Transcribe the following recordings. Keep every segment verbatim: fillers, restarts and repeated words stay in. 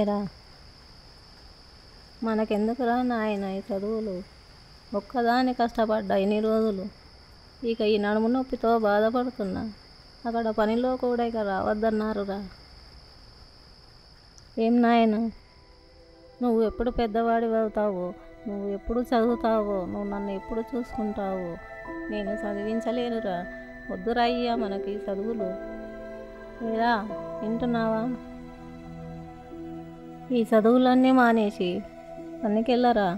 ఏరా మనకెందుకురా నాయన ఈ చదువులు? ఒక్కదాన్ని కష్టపడ్డా ఇన్ని రోజులు, ఇక ఈ నడుము నొప్పితో బాధపడుతున్నా. అక్కడ పనిలో కూడా ఇక రావద్దన్నారురా. ఏం నాయన, నువ్వు ఎప్పుడు పెద్దవాడి అవుతావో, నువ్వు ఎప్పుడు చదువుతావో, నువ్వు నన్ను ఎప్పుడు చూసుకుంటావో, నేను చదివించలేనురా. వద్దురా అయ్యా మనకి చదువులు. ఏరా వింటున్నావా? ఈ చదువులన్నీ మానేసి పనికెళ్ళరా.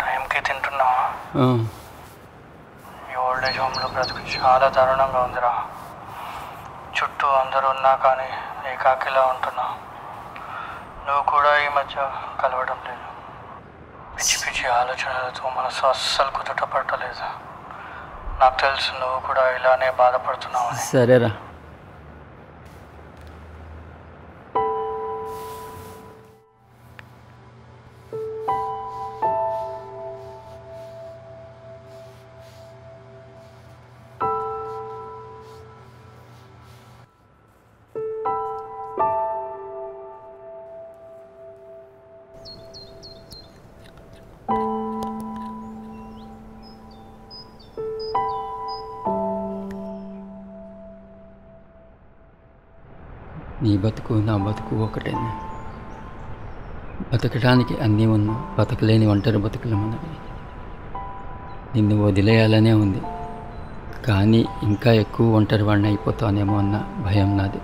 టైం కి తింటున్నావా? ఈ ఓల్డ్ ఏజ్ హోమ్ లో బ్రతుకు చాలా దారుణంగా ఉందిరా. చుట్టూ అందరు ఉన్నా కానీ ఏకాకిలా ఉంటున్నా. నువ్వు కూడా ఈ మధ్య కలవడం లేదు. పిచ్చి పిచ్చి ఆలోచనలతో మనసు అస్సలు కుదుట పట్టలేదు. నాకు తెలుసు నువ్వు కూడా ఇలానే బాధపడుతున్నావు. సరేరా. నీ బతుకు నా బతుకు ఒకటే. బతకడానికి అన్నీ ఉన్నా బతకలేని ఒంటరి బతుకులు మనవి. నిన్ను వదిలేయాలనే ఉంది, కానీ ఇంకా ఎక్కువ ఒంటరి వాడిని అయిపోతానేమో అన్న భయం నాది.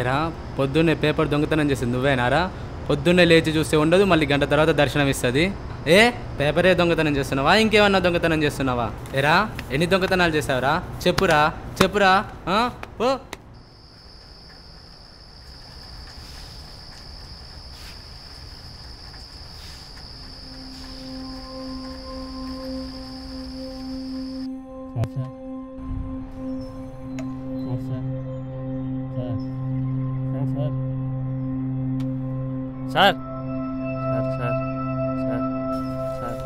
ఎరా పొద్దున్నే పేపర్ దొంగతనం చేసింది నువ్వేనారా? పొద్దున్నే లేచి చూస్తే ఉండదు, మళ్ళీ గంట తర్వాత దర్శనం ఇస్తుంది. ఏ పేపరే దొంగతనం చేస్తున్నావా? ఇంకేమన్నా దొంగతనం చేస్తున్నావా? ఎరా ఎన్ని దొంగతనాలు చేసావురా? చెప్పురా చెప్పురా. ఓ sir sir sir sir sir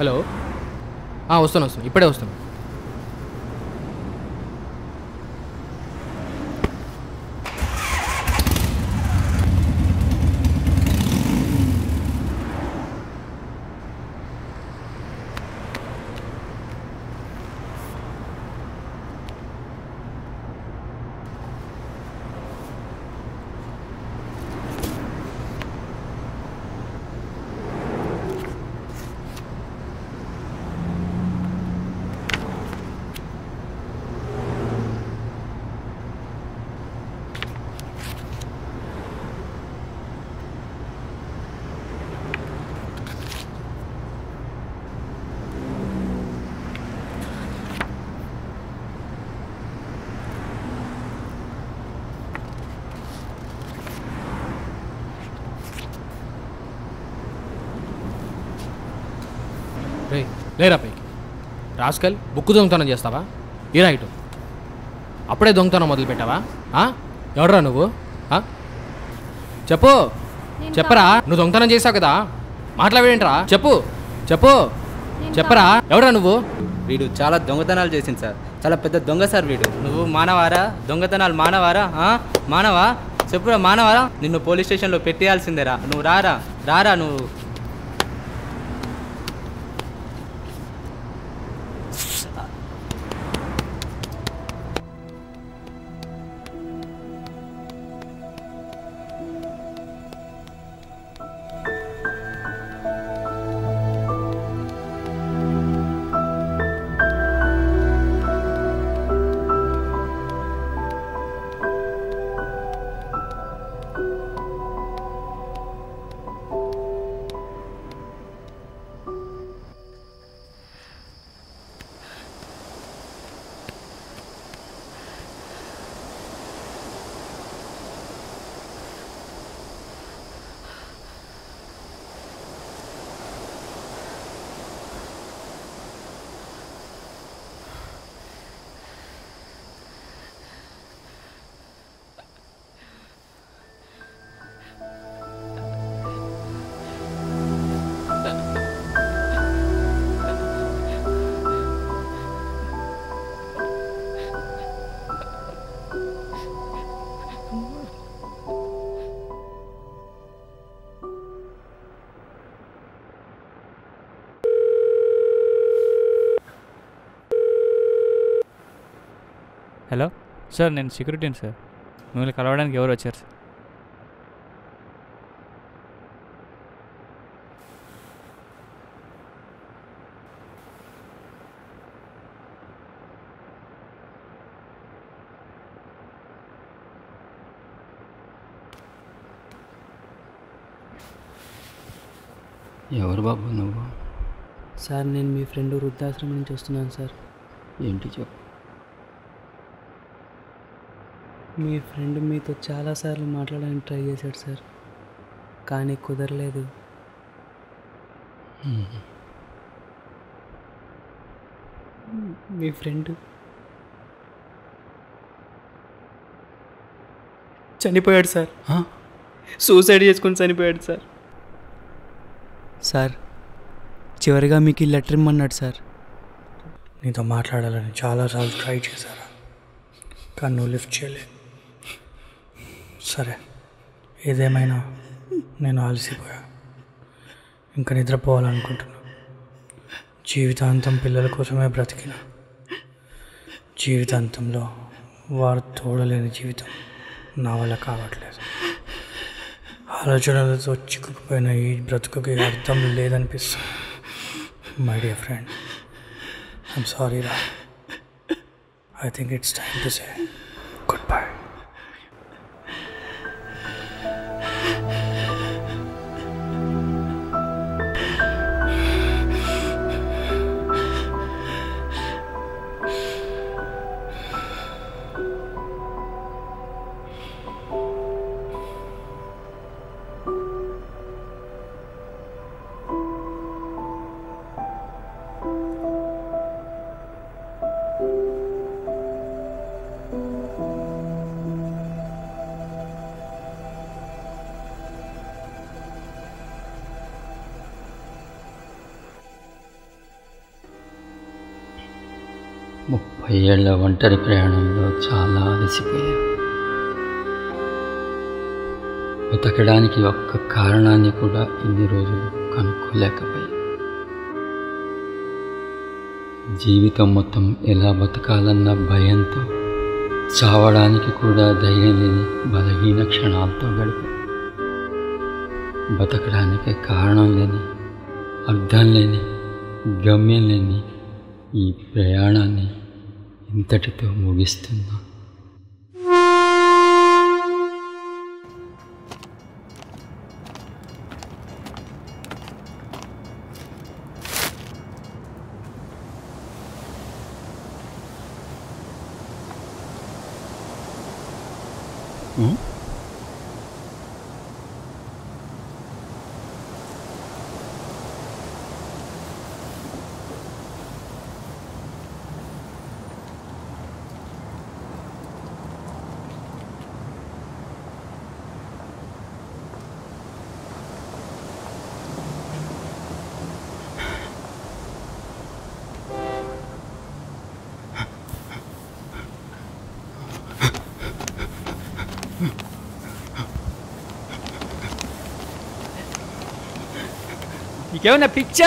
hello వస్తాను వస్తాను ఇప్పుడే వస్తాను. లేరా పైకి రాస్కల్, బుక్కు దొంగతనం చేస్తావా? ఈ రైట్ అప్పుడే దొంగతనం మొదలు పెట్టావా? ఎవడరా నువ్వు? చెప్పు చెప్పరా, నువ్వు దొంగతనం చేసావు కదా, మాట్లాడేంట్రా? చెప్పు చెప్పు చెప్పరా, ఎవడరా నువ్వు? వీడు చాలా దొంగతనాలు చేసింది సార్, చాలా పెద్ద దొంగ సార్ వీడు. నువ్వు మానవారా? దొంగతనాలు మానవారా? మానవా? చెప్పురా మానవారా? నిన్ను పోలీస్ స్టేషన్లో పెట్టేయాల్సిందేరా. నువ్వు రారా రారా నువ్వు. హలో సార్, నేను సెక్యూరిటీని సార్. మిమ్మల్ని కలవడానికి ఎవరు వచ్చారు సార్? ఎవరు బాబు నువ్వు? సార్, నేను మీ ఫ్రెండ్ వృద్ధాశ్రమం నుంచి వస్తున్నాను సార్. ఏంటి చెప్పు. మీ ఫ్రెండ్ మీతో చాలాసార్లు మాట్లాడడానికి ట్రై చేశాడు సార్, కానీ కుదరలేదు. మీ ఫ్రెండ్ చనిపోయాడు సార్, సూసైడ్ చేసుకుని చనిపోయాడు సార్. సార్ చివరిగా మీకు ఈ లెటర్ ఇమ్మన్నాడు సార్. నీతో మాట్లాడాలని చాలాసార్లు ట్రై చేశారా కానీ నువ్వు లిఫ్ట్ చేయలేదు. సరే, ఏదేమైనా నేను ఆలసిపోయా, ఇంకా నిద్రపోవాలనుకుంటున్నాను. జీవితాంతం పిల్లల కోసమే బ్రతికిన, జీవితాంతంలో వారు తోడలేని జీవితం నా వల్ల కావట్లేదు. ఆలోచనలతో చిక్కుకుపోయిన ఈ బ్రతుకుకి అర్థం లేదనిపిస్తుంది. My dear friend, I'm sorry రా, I think it's time to say goodbye. ముప్పై ఏళ్ల ఒంటరి ప్రయాణంలో చాలా అలసిపోయా. బతకడానికి ఒక్క కారణాన్ని కూడా ఇన్ని రోజులు కనుక్కోలేకపోయా. జీవితం మొత్తం ఎలా బతకాలన్న భయంతో, చావడానికి కూడా ధైర్యం లేని బలహీన క్షణాలతో గడిపా. బతకడానికే కారణం లేని, అర్థం లేని, గమ్యం లేని ఈ ప్రయాణాన్ని ఇంతటితో ముగిస్తున్నా. నీకేమైనా పిచ్చా?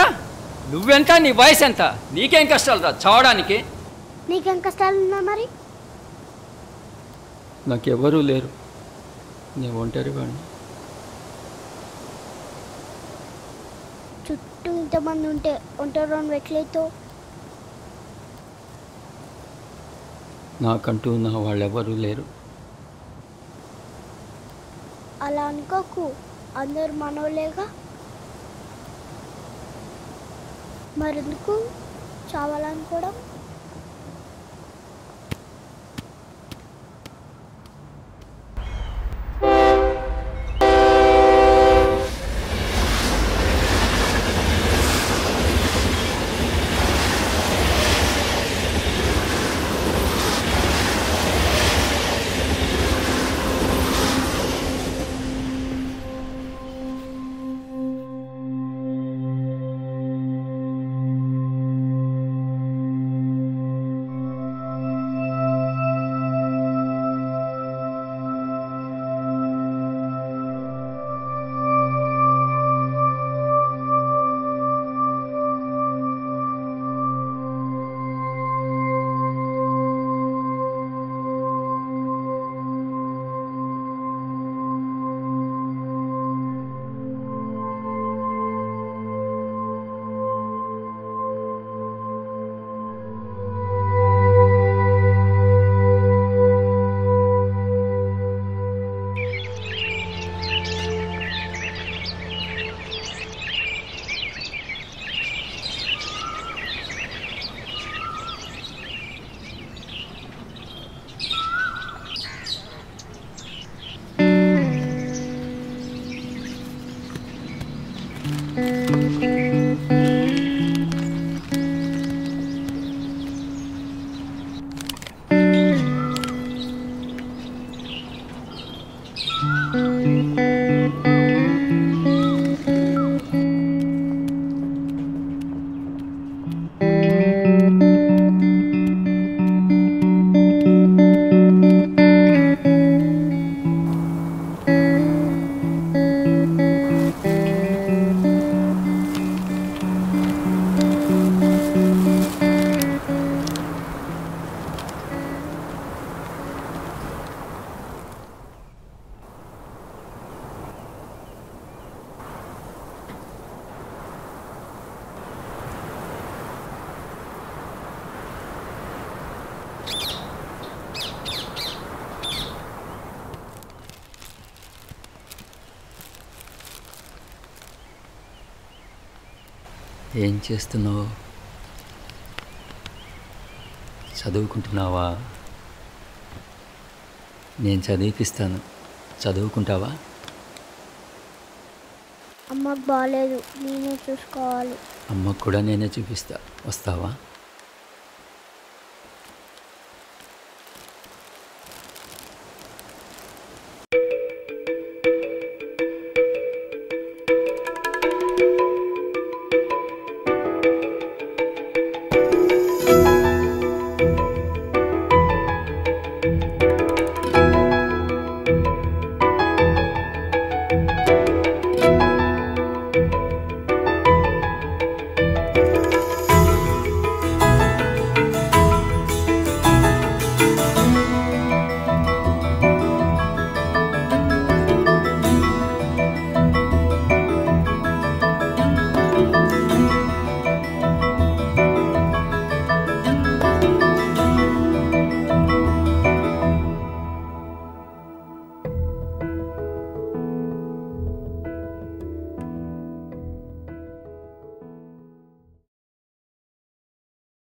నువ్వెంత, నీ వయసు ఎంత, నీకేం కష్టాలు రా చావడానికి? నీకేం కష్టాలున్నా మరి? నాకెవరూ లేరు, నేను ఒంటరివాడిని. చుట్టూ ఇంతమంది ఉంటే ఒంటరివాడిని ఎట్లయితే? నాకంటూ నా వాళ్ళెవరూ లేరు. అలా అనుకోకు, అందరు మనోలేగా. మరెందుకు చావాలనుకోవడం? ఏం చేస్తున్నావు? చదువుకుంటున్నావా? నేను చదివిపిస్తాను, చదువుకుంటావా? అమ్మకు బాగాలేదు, నేనే చూసుకోవాలి. అమ్మకు కూడా నేనే చూపిస్తా, వస్తావా?